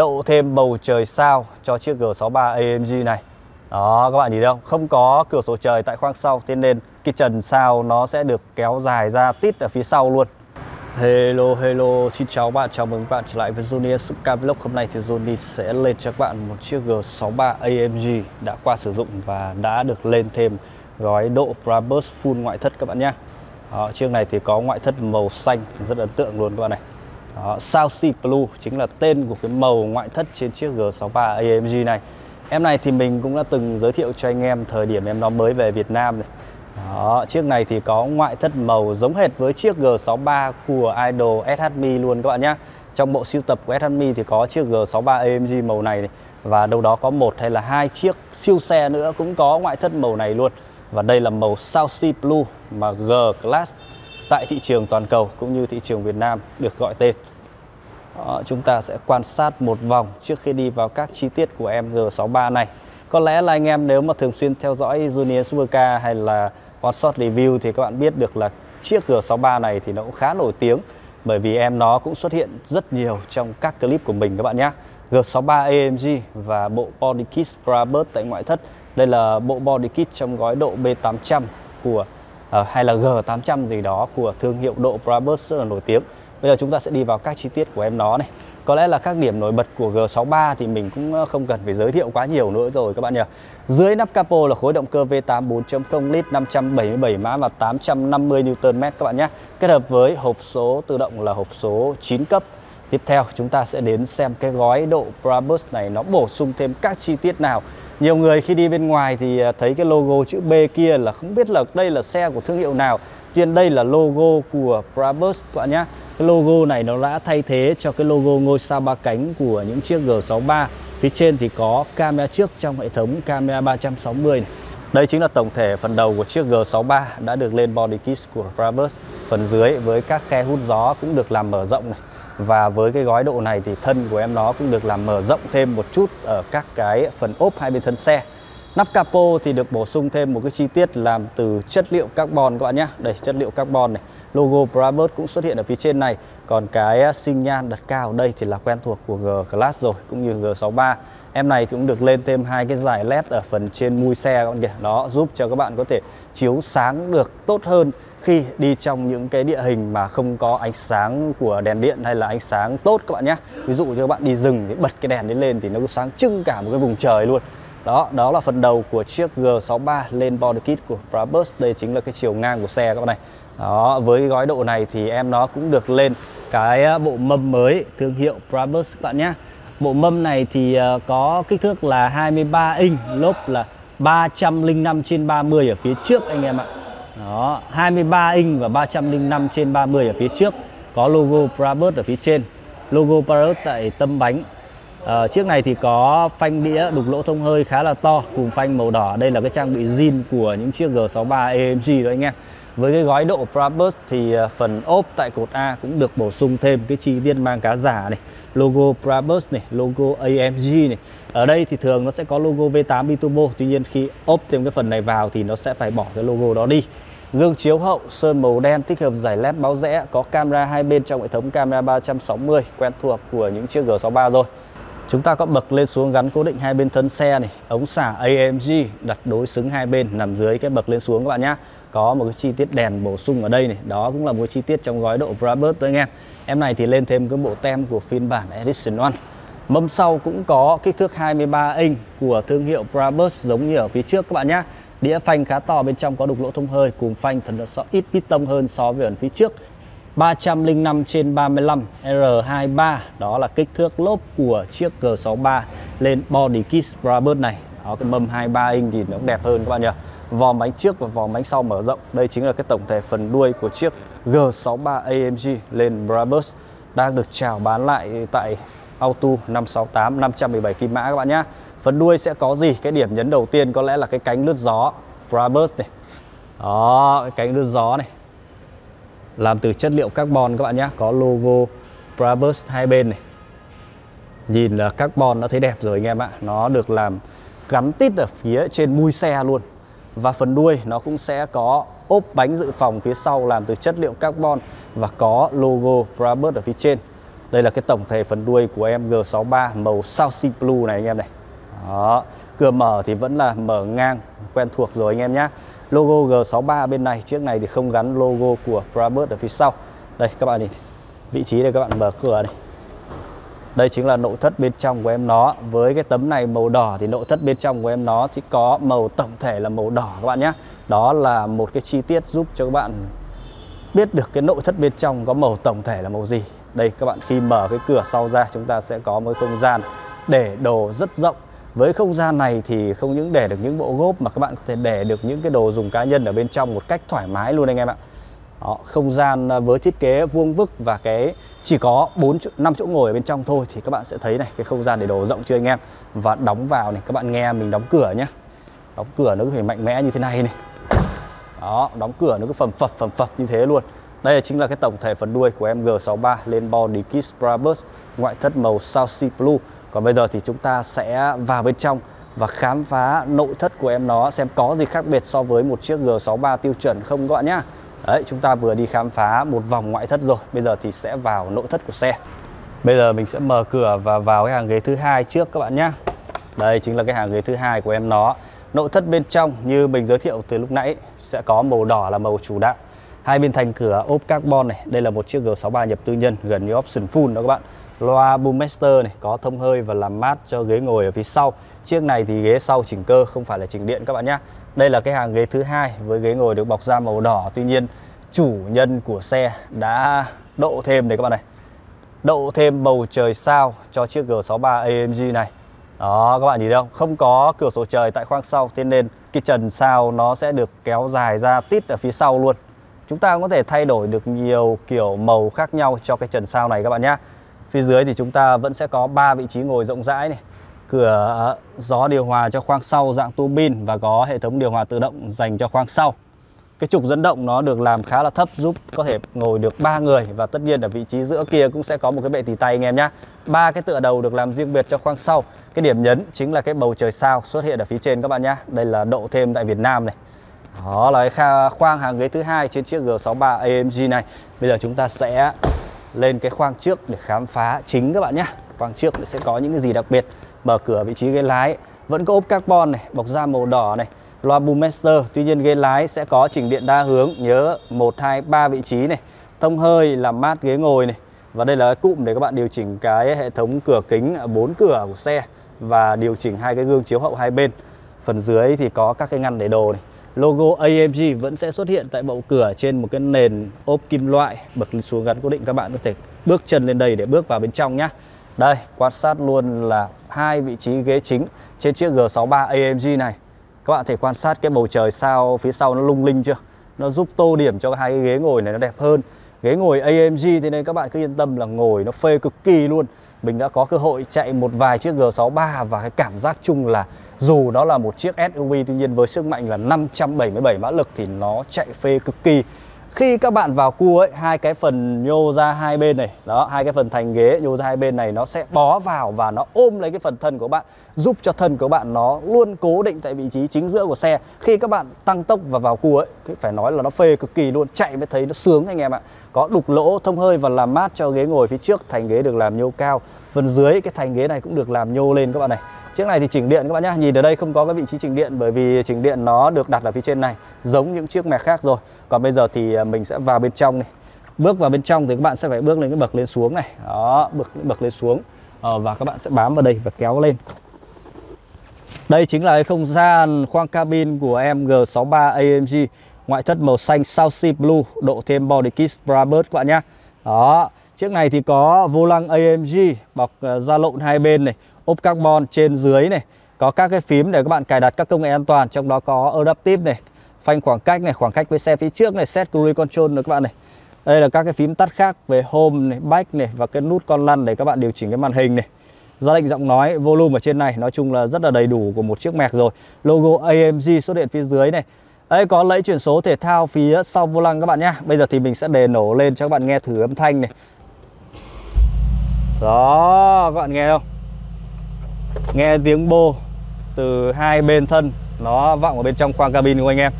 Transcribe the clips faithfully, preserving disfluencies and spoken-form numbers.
đậu thêm bầu trời sao cho chiếc G sáu mươi ba a em giê này. Đó, các bạn nhìn thấy không? Không có cửa sổ trời tại khoang sau, thế nên cái trần sao nó sẽ được kéo dài ra tít ở phía sau luôn. Hello, hello, xin chào bạn, chào mừng bạn trở lại với Johnny SuperCar Vlog. Hôm nay thì Johnny sẽ lên cho các bạn một chiếc G sáu mươi ba a em giê đã qua sử dụng và đã được lên thêm gói độ Brabus full ngoại thất các bạn nhé. Đó, chiếc này thì có ngoại thất màu xanh rất ấn tượng luôn các bạn này. Đó, South Sea Blue chính là tên của cái màu ngoại thất trên chiếc G sáu mươi ba a em giê này. Em này thì mình cũng đã từng giới thiệu cho anh em thời điểm em nó mới về Việt Nam này. Đó, chiếc này thì có ngoại thất màu giống hệt với chiếc G sáu mươi ba của idol ét hát mi luôn các bạn nhé. Trong bộ siêu tập của ét hát mi thì có chiếc G sáu mươi ba a em giê màu này, này và đâu đó có một hay là hai chiếc siêu xe nữa cũng có ngoại thất màu này luôn. Và đây là màu South Sea Blue mà G-Class tại thị trường toàn cầu cũng như thị trường Việt Nam được gọi tên. Đó, chúng ta sẽ quan sát một vòng trước khi đi vào các chi tiết của em G sáu mươi ba này. Có lẽ là anh em nếu mà thường xuyên theo dõi Johnny SuperCar hay là One Shot Review thì các bạn biết được là chiếc G sáu mươi ba này thì nó cũng khá nổi tiếng, bởi vì em nó cũng xuất hiện rất nhiều trong các clip của mình các bạn nhé. G sáu mươi ba a em giê và bộ body kit Brabus tại ngoại thất. Đây là bộ body kit trong gói độ B tám trăm của à, hay là G tám trăm gì đó của thương hiệu độ Brabus rất là nổi tiếng. Bây giờ chúng ta sẽ đi vào các chi tiết của em nó này. Có lẽ là các điểm nổi bật của G sáu mươi ba thì mình cũng không cần phải giới thiệu quá nhiều nữa rồi các bạn nhỉ. Dưới nắp capo là khối động cơ V tám bốn chấm không lít năm trăm bảy mươi bảy mã và tám trăm năm mươi Newton mét các bạn nhé. Kết hợp với hộp số tự động là hộp số chín cấp. Tiếp theo chúng ta sẽ đến xem cái gói độ Brabus này nó bổ sung thêm các chi tiết nào. Nhiều người khi đi bên ngoài thì thấy cái logo chữ B kia là không biết là đây là xe của thương hiệu nào. Tuy nhiên đây là logo của Brabus các bạn nhé. Cái logo này nó đã thay thế cho cái logo ngôi sao ba cánh của những chiếc G sáu mươi ba. Phía trên thì có camera trước trong hệ thống camera ba trăm sáu mươi này. Đây chính là tổng thể phần đầu của chiếc G sáu mươi ba đã được lên body kit của Brabus. Phần dưới với các khe hút gió cũng được làm mở rộng này. Và với cái gói độ này thì thân của em nó cũng được làm mở rộng thêm một chút ở các cái phần ốp hai bên thân xe. Nắp capo thì được bổ sung thêm một cái chi tiết làm từ chất liệu carbon các bạn nhé. Đây, chất liệu carbon này. Logo Brabus cũng xuất hiện ở phía trên này. Còn cái sinh nhan đặt cao đây thì là quen thuộc của G-Class rồi, cũng như G sáu mươi ba. Em này cũng được lên thêm hai cái dải led ở phần trên mui xe các bạn kìa. Đó, giúp cho các bạn có thể chiếu sáng được tốt hơn khi đi trong những cái địa hình mà không có ánh sáng của đèn điện hay là ánh sáng tốt các bạn nhé. Ví dụ như các bạn đi rừng thì bật cái đèn đấy lên thì nó cứ sáng trưng cả một cái vùng trời luôn. Đó, đó là phần đầu của chiếc G sáu mươi ba lên body kit của Brabus. Đây chính là cái chiều ngang của xe các bạn này. Đó, với gói độ này thì em nó cũng được lên cái bộ mâm mới thương hiệu Brabus các bạn nhé. Bộ mâm này thì có kích thước là hai mươi ba inch, lốp là ba trăm lẻ năm trên ba mươi ở phía trước anh em ạ. Đó, hai mươi ba inch và ba trăm lẻ năm trên ba mươi ở phía trước. Có logo Brabus ở phía trên, logo Brabus tại tâm bánh. À, chiếc này thì có phanh đĩa đục lỗ thông hơi khá là to cùng phanh màu đỏ. Đây là cái trang bị zin của những chiếc G sáu mươi ba a em giê đó anh em. Với cái gói độ Brabus thì phần ốp tại cột A cũng được bổ sung thêm cái chi tiết mang cá giả này, logo Brabus này, logo a em giê này. Ở đây thì thường nó sẽ có logo V tám biturbo, tuy nhiên khi ốp thêm cái phần này vào thì nó sẽ phải bỏ cái logo đó đi. Gương chiếu hậu sơn màu đen tích hợp dải led báo rẽ, có camera hai bên trong hệ thống camera ba trăm sáu mươi quen thuộc của những chiếc G sáu mươi ba rồi. Chúng ta có bậc lên xuống gắn cố định hai bên thân xe này, ống xả a em giê đặt đối xứng hai bên nằm dưới cái bậc lên xuống các bạn nhá. Có một cái chi tiết đèn bổ sung ở đây này, đó cũng là một cái chi tiết trong gói độ Brabus đấy anh em. Em này thì lên thêm cái bộ tem của phiên bản Edition One. Mâm sau cũng có kích thước hai mươi ba inch của thương hiệu Brabus giống như ở phía trước các bạn nhá. Đĩa phanh khá to, bên trong có đục lỗ thông hơi cùng phanh thật là ít bít tông hơn so với ở phía trước. ba trăm lẻ năm trên ba mươi lăm R hai mươi ba, đó là kích thước lốp của chiếc G sáu mươi ba lên body kit Brabus này. Đó, cái mâm hai mươi ba inch thì nó cũng đẹp hơn các bạn nhỉ. Vòm bánh trước và vòm bánh sau mở rộng. Đây chính là cái tổng thể phần đuôi của chiếc G sáu mươi ba a em giê lên Brabus đang được chào bán lại tại Auto năm sáu tám năm trăm mười bảy kim mã các bạn nhé. Phần đuôi sẽ có gì? Cái điểm nhấn đầu tiên có lẽ là cái cánh lướt gió Brabus này. Đó, cái cánh lướt gió này làm từ chất liệu carbon các bạn nhé. Có logo Brabus hai bên này. Nhìn là carbon nó thấy đẹp rồi anh em ạ. Nó được làm gắn tít ở phía trên mui xe luôn. Và phần đuôi nó cũng sẽ có ốp bánh dự phòng phía sau làm từ chất liệu carbon và có logo Brabus ở phía trên. Đây là cái tổng thể phần đuôi của em G sáu ba màu South Sea Blue này anh em này. Đó. Cửa mở thì vẫn là mở ngang, quen thuộc rồi anh em nhé. Logo G sáu ba bên này, chiếc này thì không gắn logo của Brabus ở phía sau. Đây các bạn nhìn, vị trí đây các bạn mở cửa này. Đây chính là nội thất bên trong của em nó. Với cái tấm này màu đỏ thì nội thất bên trong của em nó thì có màu tổng thể là màu đỏ các bạn nhé. Đó là một cái chi tiết giúp cho các bạn biết được cái nội thất bên trong có màu tổng thể là màu gì. Đây các bạn khi mở cái cửa sau ra, chúng ta sẽ có một không gian để đồ rất rộng. Với không gian này thì không những để được những bộ gốp mà các bạn có thể để được những cái đồ dùng cá nhân ở bên trong một cách thoải mái luôn anh em ạ. Đó, không gian với thiết kế vuông vức và cái chỉ có bốn năm chỗ ngồi ở bên trong thôi thì các bạn sẽ thấy này, cái không gian để đồ rộng chưa anh em. Và đóng vào này, các bạn nghe mình đóng cửa nhé. Đóng cửa nó có thể mạnh mẽ như thế này này. Đó, đóng cửa nó cứ phầm phập phầm phập như thế luôn. Đây là chính là cái tổng thể phần đuôi của em G sáu ba lên body kit Brabus, ngoại thất màu South Sea Blue. Còn bây giờ thì chúng ta sẽ vào bên trong và khám phá nội thất của em nó xem có gì khác biệt so với một chiếc G sáu ba tiêu chuẩn không các bạn nhá. Đấy, chúng ta vừa đi khám phá một vòng ngoại thất rồi, bây giờ thì sẽ vào nội thất của xe. Bây giờ mình sẽ mở cửa và vào cái hàng ghế thứ hai trước các bạn nhá. Đây chính là cái hàng ghế thứ hai của em nó. Nội thất bên trong như mình giới thiệu từ lúc nãy sẽ có màu đỏ là màu chủ đạo. Hai bên thành cửa ốp carbon này, đây là một chiếc G sáu ba nhập tư nhân gần như option full đó các bạn. Loa Boommaster này, có thông hơi và làm mát cho ghế ngồi ở phía sau. Chiếc này thì ghế sau chỉnh cơ không phải là chỉnh điện các bạn nhé. Đây là cái hàng ghế thứ hai với ghế ngồi được bọc da màu đỏ. Tuy nhiên chủ nhân của xe đã độ thêm này các bạn này, độ thêm bầu trời sao cho chiếc G sáu ba a em giê này. Đó các bạn nhìn đâu, không có cửa sổ trời tại khoang sau, thế nên cái trần sao nó sẽ được kéo dài ra tít ở phía sau luôn. Chúng ta có thể thay đổi được nhiều kiểu màu khác nhau cho cái trần sao này các bạn nhé. Phía dưới thì chúng ta vẫn sẽ có ba vị trí ngồi rộng rãi này. Cửa gió điều hòa cho khoang sau dạng tua bin và có hệ thống điều hòa tự động dành cho khoang sau. Cái trục dẫn động nó được làm khá là thấp giúp có thể ngồi được ba người. Và tất nhiên ở vị trí giữa kia cũng sẽ có một cái bệ tì tay anh em nhé. Ba cái tựa đầu được làm riêng biệt cho khoang sau. Cái điểm nhấn chính là cái bầu trời sao xuất hiện ở phía trên các bạn nhé. Đây là độ thêm tại Việt Nam này. Đó là cái khoang hàng ghế thứ hai trên chiếc G sáu ba a em giê này. Bây giờ chúng ta sẽ lên cái khoang trước để khám phá chính các bạn nhé. Khoang trước sẽ có những cái gì đặc biệt. Mở cửa vị trí ghế lái vẫn có ốp carbon này, bọc da màu đỏ này, loa Boommaster. Tuy nhiên ghế lái sẽ có chỉnh điện đa hướng, nhớ một, hai, ba vị trí này. Thông hơi làm mát ghế ngồi này. Và đây là cái cụm để các bạn điều chỉnh cái hệ thống cửa kính bốn cửa của xe và điều chỉnh hai cái gương chiếu hậu hai bên. Phần dưới thì có các cái ngăn để đồ này. Logo a em giê vẫn sẽ xuất hiện tại bậu cửa trên một cái nền ốp kim loại, bậc xuống gắn cố định. Các bạn có thể bước chân lên đây để bước vào bên trong nhé. Đây, quan sát luôn là hai vị trí ghế chính trên chiếc G sáu ba a em giê này. Các bạn có thể quan sát cái bầu trời sao phía sau nó lung linh chưa? Nó giúp tô điểm cho hai cái ghế ngồi này nó đẹp hơn. Ghế ngồi a em giê thế nên các bạn cứ yên tâm là ngồi nó phê cực kỳ luôn. Mình đã có cơ hội chạy một vài chiếc G sáu ba và cái cảm giác chung là dù đó là một chiếc ét u vê, tuy nhiên với sức mạnh là năm trăm bảy mươi bảy mã lực thì nó chạy phê cực kỳ. Khi các bạn vào cua ấy, hai cái phần nhô ra hai bên này, đó, hai cái phần thành ghế nhô ra hai bên này nó sẽ bó vào và nó ôm lấy cái phần thân của bạn, giúp cho thân của bạn nó luôn cố định tại vị trí chính giữa của xe. Khi các bạn tăng tốc và vào cua ấy, phải nói là nó phê cực kỳ luôn, chạy mới thấy nó sướng anh em ạ. Có đục lỗ thông hơi và làm mát cho ghế ngồi phía trước, thành ghế được làm nhô cao. Phần dưới cái thành ghế này cũng được làm nhô lên các bạn này. Chiếc này thì chỉnh điện các bạn nhá. Nhìn ở đây không có cái vị trí chỉnh điện bởi vì chỉnh điện nó được đặt ở phía trên này, giống những chiếc mẹ khác rồi. Còn bây giờ thì mình sẽ vào bên trong này. Bước vào bên trong thì các bạn sẽ phải bước lên cái bậc lên xuống này. Đó, bậc bậc lên xuống. Ờ, và các bạn sẽ bám vào đây và kéo lên. Đây chính là cái không gian khoang cabin của em G sáu ba a em giê, ngoại thất màu xanh South Sea Blue, độ thêm body kit Brabus các bạn nhá. Đó, chiếc này thì có vô lăng a em giê bọc da lộn hai bên này, ốp carbon trên dưới này, có các cái phím để các bạn cài đặt các công nghệ an toàn, trong đó có adaptive này, phanh khoảng cách này, khoảng cách với xe phía trước này, set cruise control này các bạn này. Đây là các cái phím tắt khác về home này, back này và cái nút con lăn để các bạn điều chỉnh cái màn hình này. Ra lệnh giọng nói, volume ở trên này, nói chung là rất là đầy đủ của một chiếc mẹc rồi. Logo a em giê xuất hiện phía dưới này. Đây có lẫy chuyển số thể thao phía sau vô lăng các bạn nhá. Bây giờ thì mình sẽ để nổ lên cho các bạn nghe thử âm thanh này. Đó, các bạn nghe không? Nghe tiếng bô từ hai bên thân nó vọng ở bên trong khoang cabin của anh em.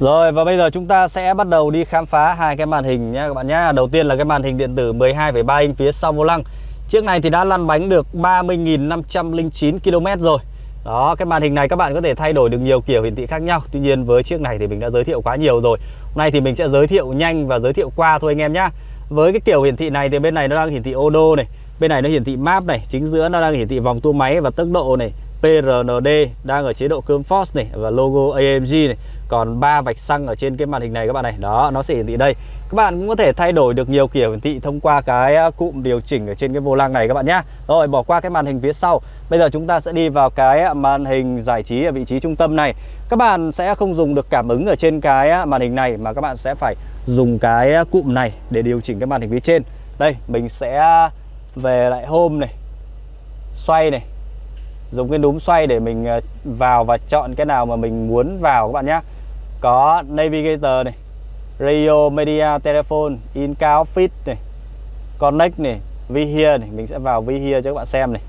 Rồi, và bây giờ chúng ta sẽ bắt đầu đi khám phá hai cái màn hình nhé các bạn nhé. Đầu tiên là cái màn hình điện tử mười hai phẩy ba inch phía sau vô lăng. Chiếc này thì đã lăn bánh được ba mươi nghìn năm trăm lẻ chín ki lô mét rồi. Đó, cái màn hình này các bạn có thể thay đổi được nhiều kiểu hiển thị khác nhau. Tuy nhiên với chiếc này thì mình đã giới thiệu quá nhiều rồi. Hôm nay thì mình sẽ giới thiệu nhanh và giới thiệu qua thôi anh em nhá. Với cái kiểu hiển thị này thì bên này nó đang hiển thị ô đô này, bên này nó hiển thị map này, chính giữa nó đang hiển thị vòng tua máy và tốc độ này, pê rờ en đê đang ở chế độ Comfort này và logo a em giê này. Còn ba vạch xăng ở trên cái màn hình này các bạn này. Đó, nó sẽ hiển thị đây. Các bạn cũng có thể thay đổi được nhiều kiểu hiển thị thông qua cái cụm điều chỉnh ở trên cái vô lăng này các bạn nhá. Rồi, bỏ qua cái màn hình phía sau. Bây giờ chúng ta sẽ đi vào cái màn hình giải trí ở vị trí trung tâm này. Các bạn sẽ không dùng được cảm ứng ở trên cái màn hình này mà các bạn sẽ phải dùng cái cụm này để điều chỉnh cái màn hình phía trên. Đây, mình sẽ về lại Home này, xoay này, dùng cái núm xoay để mình vào và chọn cái nào mà mình muốn vào các bạn nhé. Có Navigator này, Radio, Media, Telephone, In-Car Office này, Connect này, Vihia này. Mình sẽ vào Vihia cho các bạn xem này.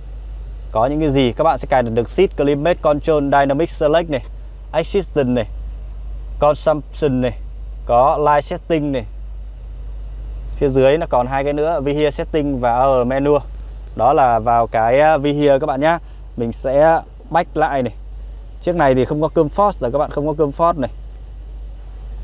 Có những cái gì các bạn sẽ cài được Seat, Climate Control, Dynamic Select này, Assistant này, Consumption này, có Live Setting này. Phía dưới nó còn hai cái nữa, Vihia Setting và Our Menu. Đó là vào cái Vihia các bạn nhé. Mình sẽ back lại này. Chiếc này thì không có Comfort rồi các bạn, không có Comfort này.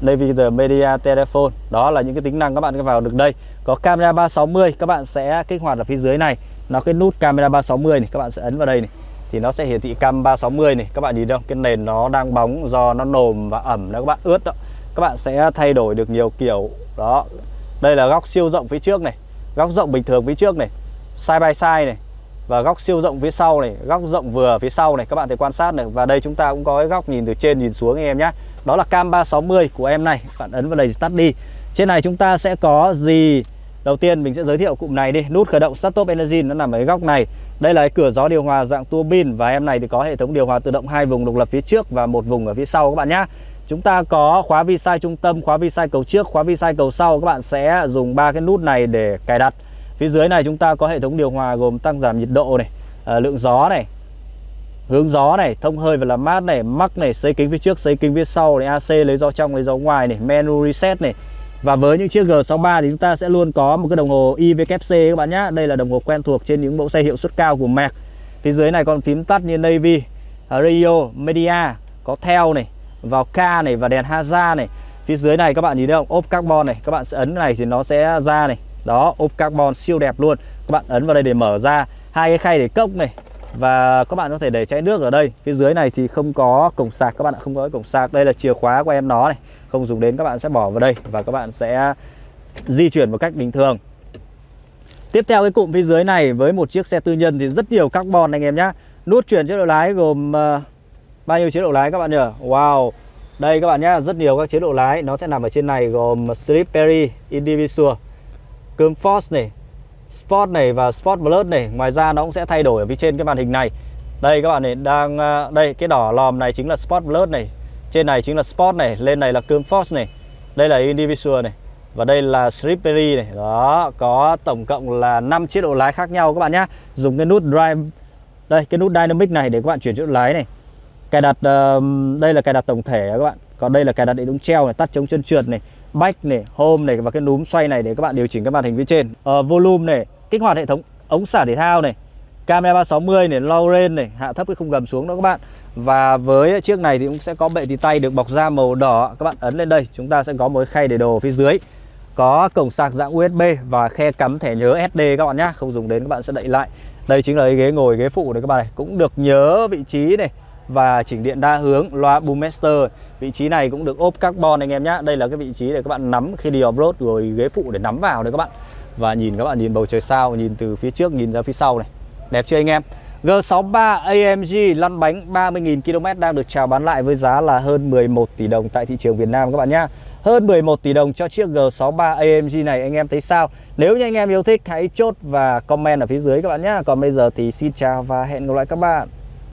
Navigator, Media, Telephone. Đó là những cái tính năng các bạn vào được đây. Có camera ba sáu mươi, các bạn sẽ kích hoạt ở phía dưới này. Nó cái nút camera ba sáu mươi này, các bạn sẽ ấn vào đây này. Thì nó sẽ hiển thị cam ba sáu mươi này. Các bạn nhìn đâu, cái nền nó đang bóng do nó nồm và ẩm đó các bạn, ướt đó. Các bạn sẽ thay đổi được nhiều kiểu. Đó. Đây là góc siêu rộng phía trước này, góc rộng bình thường phía trước này, side by side này, và góc siêu rộng phía sau này, góc rộng vừa phía sau này, các bạn thể quan sát này. Và đây chúng ta cũng có cái góc nhìn từ trên nhìn xuống anh em nhé. Đó là cam ba sáu mươi của em này. Các bạn ấn vào đây start đi. Trên này chúng ta sẽ có gì? Đầu tiên mình sẽ giới thiệu cụm này đi. Nút khởi động Start Stop Engine nó nằm ở cái góc này. Đây là cái cửa gió điều hòa dạng tua bin, và em này thì có hệ thống điều hòa tự động hai vùng độc lập phía trước và một vùng ở phía sau các bạn nhé. Chúng ta có khóa vi sai trung tâm, khóa vi sai cầu trước, khóa vi sai cầu sau. Các bạn sẽ dùng ba cái nút này để cài đặt. Phía dưới này chúng ta có hệ thống điều hòa gồm tăng giảm nhiệt độ này, à, lượng gió này, hướng gió này, thông hơi và làm mát này, mắc này, xấy kính phía trước, xấy kính phía sau này, a xê lấy gió trong lấy gió ngoài này, menu reset này. Và với những chiếc G sáu ba thì chúng ta sẽ luôn có một cái đồng hồ i vê ép xê các bạn nhé. Đây là đồng hồ quen thuộc trên những mẫu xe hiệu suất cao của Merc. Phía dưới này còn phím tắt như Navy, Radio, Media, có theo này, vào ca này và đèn hazard này. Phía dưới này các bạn nhìn thấy không? Ốp carbon này, các bạn sẽ ấn này thì nó sẽ ra này. Đó, ốp carbon siêu đẹp luôn. Các bạn ấn vào đây để mở ra hai cái khay để cốc này, và các bạn có thể để chai nước ở đây. Phía dưới này thì không có cổng sạc các bạn ạ, không có cổng sạc. Đây là chìa khóa của em nó này, không dùng đến các bạn sẽ bỏ vào đây và các bạn sẽ di chuyển một cách bình thường. Tiếp theo cái cụm phía dưới này, với một chiếc xe tư nhân thì rất nhiều carbon anh em nhá. Nút chuyển chế độ lái gồm uh, bao nhiêu chế độ lái các bạn nhờ? Wow. Đây các bạn nhá, rất nhiều các chế độ lái nó sẽ nằm ở trên này, gồm Slippery, Individual, Comfort này, Sport này và Sport Plus này. Ngoài ra nó cũng sẽ thay đổi ở phía trên cái màn hình này. Đây các bạn này đang đây cái đỏ lòm này chính là Sport Plus này, trên này chính là Sport này, lên này là Comfort này, đây là Individual này và đây là Slippery này. Đó, có tổng cộng là năm chế độ lái khác nhau các bạn nhá. Dùng cái nút Drive đây, cái nút Dynamic này để các bạn chuyển chế độ lái này. Cài đặt uh, đây là cài đặt tổng thể các bạn. Còn đây là cài đặt hệ thống treo này, tắt chống chân trượt này, back này, home này và cái núm xoay này để các bạn điều chỉnh cái màn hình phía trên. Ờ, volume này, kích hoạt hệ thống ống xả thể thao này, camera ba sáu mươi này, low range này, hạ thấp cái khung gầm xuống đó các bạn. Và với chiếc này thì cũng sẽ có bệ tì tay được bọc da màu đỏ. Các bạn ấn lên đây, chúng ta sẽ có một cái khay để đồ phía dưới. Có cổng sạc dạng u ét bê và khe cắm thẻ nhớ ét đê các bạn nhá, không dùng đến các bạn sẽ đậy lại. Đây chính là cái ghế ngồi, ghế phụ này các bạn này, cũng được nhớ vị trí này. Và chỉnh điện đa hướng, loa Boommaster. Vị trí này cũng được ốp carbon anh em nhé. Đây là cái vị trí để các bạn nắm khi đi off-road, rồi ghế phụ để nắm vào đấy các bạn. Và nhìn các bạn nhìn bầu trời sao, nhìn từ phía trước, nhìn ra phía sau này. Đẹp chưa anh em? G sáu ba a em giê lăn bánh ba mươi nghìn ki lô mét đang được chào bán lại với giá là hơn mười một tỷ đồng tại thị trường Việt Nam các bạn nhé. Hơn mười một tỷ đồng cho chiếc G sáu ba a em giê này, anh em thấy sao? Nếu như anh em yêu thích hãy chốt và comment ở phía dưới các bạn nhé. Còn bây giờ thì xin chào và hẹn gặp lại các bạn.